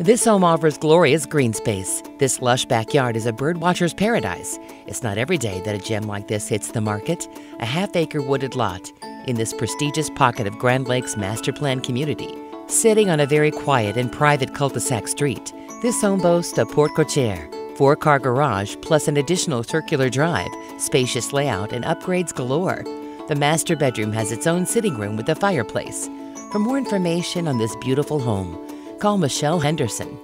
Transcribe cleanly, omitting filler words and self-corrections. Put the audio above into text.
This home offers glorious green space. This lush backyard is a birdwatcher's paradise. It's not every day that a gem like this hits the market. A half-acre wooded lot in this prestigious pocket of Grand Lakes master plan community. Sitting on a very quiet and private cul-de-sac street, this home boasts a porte-cochere, four-car garage, plus an additional circular drive, spacious layout, and upgrades galore. The master bedroom has its own sitting room with a fireplace. For more information on this beautiful home, call Michelle Henderson.